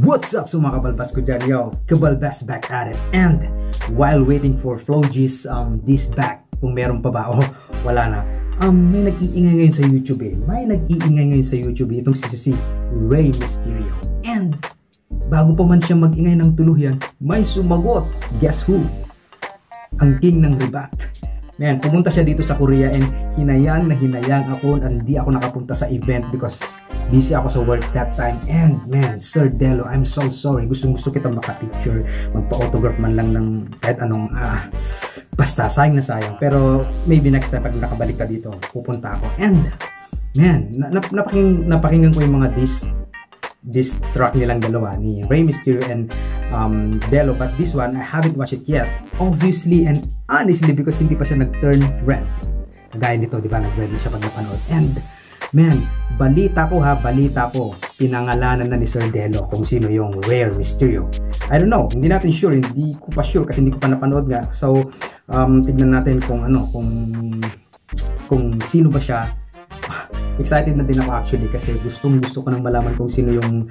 What's up, mga kabalbas ko dyan, yo? Kabalbas back at it. And while waiting for Flow G's this back, kung meron pa ba o wala na, may nag-iingay ngayon sa YouTube eh. May nag-iingay ngayon sa YouTube eh. Itong si Rey Mysterio. And bago pa man siya mag-ingay ng tuluyan, may sumagot. Guess who? Ang king ng ribat. Ngayon, pumunta siya dito sa Korea and hinayang na hinayang ako, hindi ako nakapunta sa event because busy ako sa work that time. And man, Sir Dello, I'm so sorry. Gusto kitang makapicture, magpa-autograph man lang ng kahit anong, basta sayang na sayang. Pero maybe next time pag nakabalik ka dito, pupunta ako. And man, napakinggan ko yung mga this track nilang dalawa ni Rey Mysterio and Dello, but this one I haven't watched it yet, obviously and honestly, because hindi pa siya nag-turn red gaya nito, diba? Nag-red siya pag napanood. And man, balita ko, pinangalanan na ni Sir Dello kung sino yung Rey Mysterio. I don't know, hindi natin sure, hindi ko pa sure kasi hindi ko pa napanood nga. So tignan natin kung sino ba siya. Excited na din ako actually kasi gusto ko nang malaman kung sino yung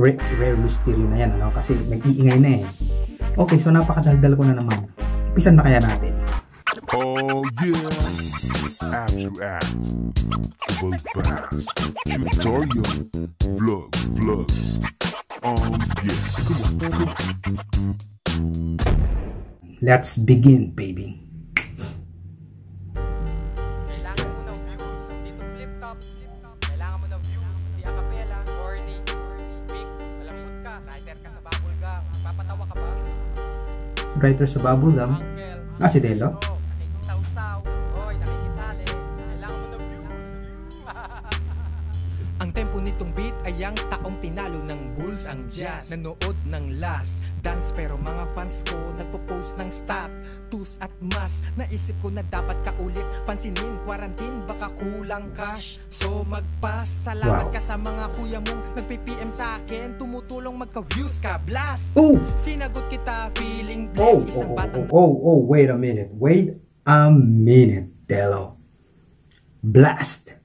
Rey Mysterio na yan, ano? Kasi nag-iingay na eh. Okay, so napakadaldal ko na naman. Umpisan na kaya natin. Oh yeah! After act, Blast, tutorial, vlog. Oh yeah, come on. Let's begin, baby. Writer sa bubble gum. Si Dello. Ang tempo nitong beat ay ang taong tinalo ng Bulls ang Jazz. Nanood ng Last Dance pero mga fans ko nagpo-post ng stop, tus at mas. Naisip ko na dapat kaulit pansinin, quarantine baka kulang cash. So magpas, salamat ka sa mga kuya mong nagpi-PM sa akin, tumutulong magka-views ka, Blast. Sinagot kita, feeling blessed. Isang batang wait a minute, Dello. Blast.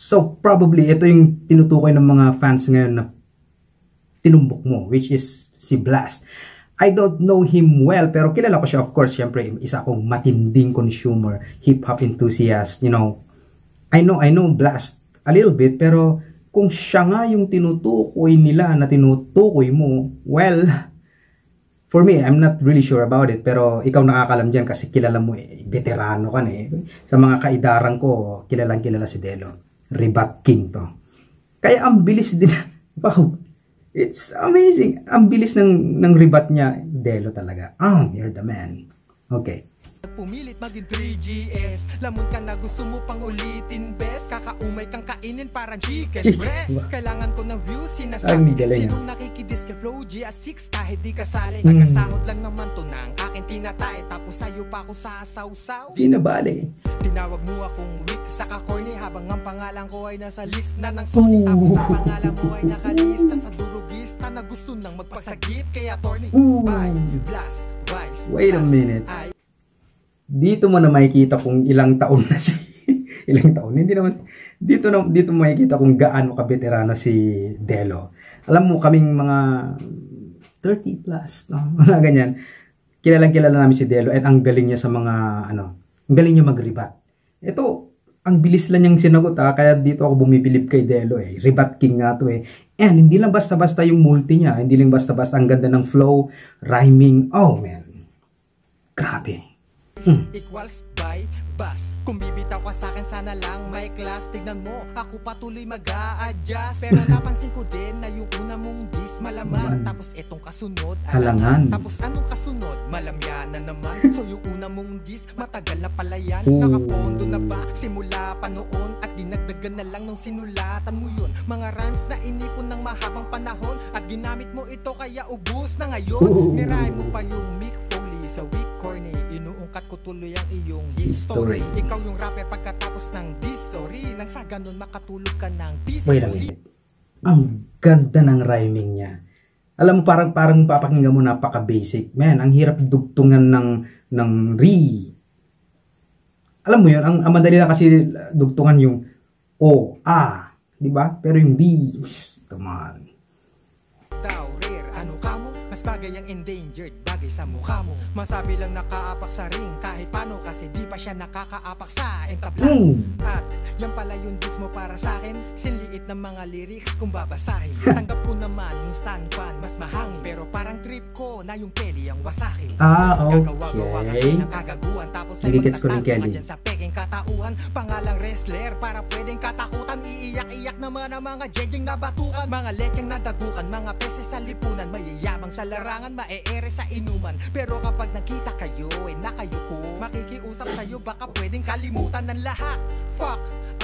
So probably ito yung tinutukoy ng mga fans ngayon na tinumbok mo, which is si Blast. I don't know him well pero kilala ko siya, of course. Syempre isa akong matinding consumer, hip hop enthusiast, you know. I know Blast a little bit pero kung siya nga yung tinutukoy nila na tinutukoy mo, well, for me, I'm not really sure about it pero ikaw nakakalam diyan kasi kilala mo eh, veterano ka na eh. Sa mga kaidarang ko, kilalang-kilala si Dello. Ribat King to. Kaya ang bilis din. Wow. It's amazing. Ang bilis ng ribat niya. Dello talaga. You're the man. Okay. Pumilit maging 3GS. Lamon ka na gusto mo pang ulitin, best. Kakaumay kang kainin para chicken breast. Kailangan ko ng views, sinasabi. Sinong nakikidis kay Flow G at Six kahit di kasali. Nagkasahod lang naman to ng akin tinatay. Tapos sayo pa ako sasaw-saw. Di na bali. Tinawag mo akong weak, saka corny. Habang ang pangalan ko ay nasa list na ng Sony. Tapos sa pangalan mo ay nakalista sa durugista na gusto nang magpasagip. Kaya Tony, bye, Blast, Vice. Wait a minute. Dito mo na makikita kung ilang taon na si hindi naman dito makikita kung gaano kabeterano si Dello. Alam mo, kaming mga 30 plus, no? Mga ganyan. Kilalang-kilala namin si Dello at ang galing niya sa mga ang galing niya magribat. Ito, ang bilis lang niyang sinagot, kaya dito ako bumipilip kay Dello eh. Ribat King nga to eh. And hindi lang basta-basta yung multi niya, hindi lang basta-basta ang ganda ng flow, rhyming. Oh man. Grabe. Equals by bus. Kung bibitaw ka sa akin sana lang may class. Tignan mo, ako patuloy mag-a-adjust. Pero napansin ko din na yung una mong dis malaman. Tapos etong kasunod, halangan. Tapos anong kasunod, malamyan na naman. So yung una mong dis, matagal na pala yan. Nakapondo na ba, simula pa noon. At dinagdagan na lang nung sinulatan mo yun. Mga rhymes na inipon ng mahabang panahon. At ginamit mo ito kaya ubus na ngayon. Miray mo pa yung mic sa week corny, inuungkat ko tuloy ang iyong history. Ikaw yung rapper pagkatapos ng disory. Nang sa ganun makatulog ka ng peacefully. Wait a minute. Ang ganda ng rhyming niya. Alam mo, parang papakinggan mo, napaka-basic. Man, ang hirap dugtungan ng re. Alam mo yun, ang madali lang kasi dugtungan yung o, a. Diba? Pero yung b, come on. ano ka mo? Mas bagay ang endangered, bagay sa mukha mo. Masabi lang nakaapak sa ring kahit paano, kasi di pa siya nakakaapak sa entablan. At yan pala yung diss mo para sa'kin, sinliit ng mga lyrics kung babasahin. Tanggap ko naman yung stand fan, mas mahangin, pero parang trip ko na yung Kelly ang wasakin. Gagawa-gawa kasi ng kagaguhan, tapos ay magtatagawa dyan sa peking katauhan. Pangalang wrestler para pwedeng katakutan, iiyak-iyak naman ang mga jejeng na batukan, mga lecheng na dagukan, mga pese sa lipunan, mayayabang sa larangan, maeere sa inuman. Pero kapag nakita kayo, eh nakayuko, makikiusap sa'yo, baka pwedeng kalimutan ng lahat. Fuck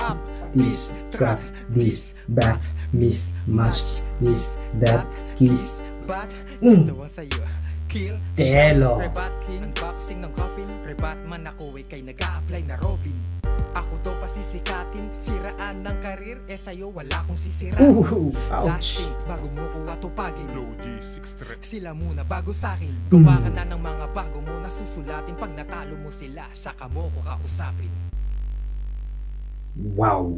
up, this track, this back, mismatch, this that, kiss bat, ito ang sa'yo. Kill, Dello, rebat king, unboxing ng coffin, rebat man ako, eh kay nag-a-apply na Robin. Ako daw pasisikatin, siraan ng karir, eh sa'yo wala kong sisira. Last thing, bago mo ko atupagin, Flow G, Sixth Threat, sila muna bago sa'kin. Gawa ka na ng mga bago mo na susulatin, pag natalo mo sila, saka mo ko kausapin. Wow,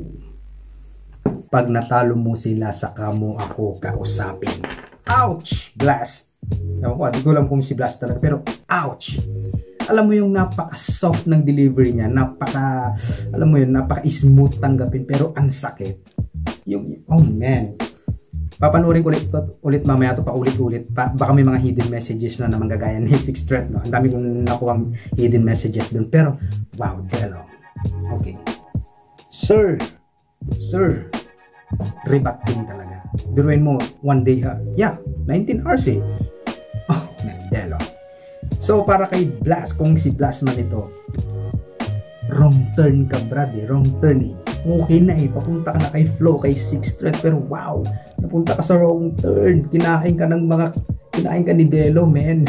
pag natalo mo sila, saka mo ako kausapin. Ouch, Blast. Hindi ko alam kung si Blast talaga, pero ouch. Alam mo yung napaka-soft ng delivery niya, napaka-smooth tanggapin, pero ang sakit. Yung, oh man. Papanoorin ko ulit mamaya to, pa ulit-ulit, baka may mga hidden messages na naman gagaya ni Sixth Threat, no? Ang dami kong nakuhang hidden messages dun, pero wow, Dello. Okay. Sir. Rebat din talaga. Biruin mo, one day, 19 hours eh. Oh, man, Dello. So, para kay Blast, kung si Blast man ito, wrong turn ka, brad, eh. Wrong turn, eh. Okay na, eh. Papunta ka na kay Flow, kay Sixth Threat, pero wow, napunta ka sa wrong turn. Kinain ka ni Dello, man.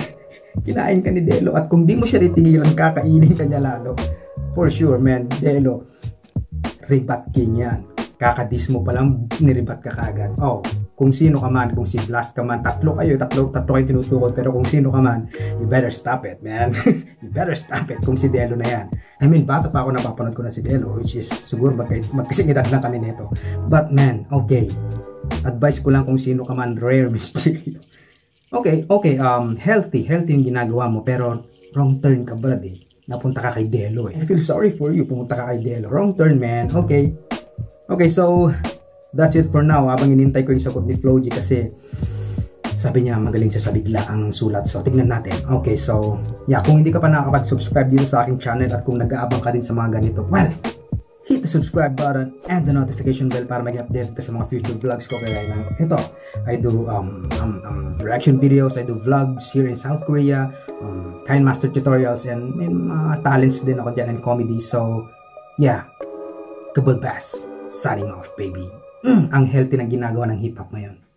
Kinain ka ni Dello. At kung di mo siya titigilan, kakainin ka niya lalo. For sure, man. Dello, rebat king yan. Kakadis mo palang, niribat ka kagad. Oh, kung sino ka man, kung si Blast ka man, tatlo kayo tinutukod, pero kung sino ka man, you better stop it, man. You better stop it, kung si Dello na yan. I mean, bata pa ako, napapanood ko na si Dello, which is, siguro, magkasingidag lang kami nito. But, man, okay. Advice ko lang kung sino ka man, Rey Mysterio. Okay, healthy yung ginagawa mo, pero wrong turn ka, brad, eh. Napunta ka kay Dello, eh. I feel sorry for you, pumunta ka kay Dello. Wrong turn, man. Okay, so that's it for now. Habang inintay ko yung sagot ni Flow G, kasi sabi niya magaling siya sa bigla ang sulat. So tignan natin. Okay, so yeah, kung hindi ka pa nakakapag-subscribe dito sa aking channel at kung nag-aabang ka rin sa mga ganito, well, hit the subscribe button and the notification bell para mag-update ka sa mga future vlogs ko. Kaya ito, I do reaction videos, I do vlogs here in South Korea, kind master tutorials, and may mga talents din ako dyan and comedy. So yeah, kabul bass. Signing off, baby. Ang healthy na ginagawa ng hip-hop ngayon.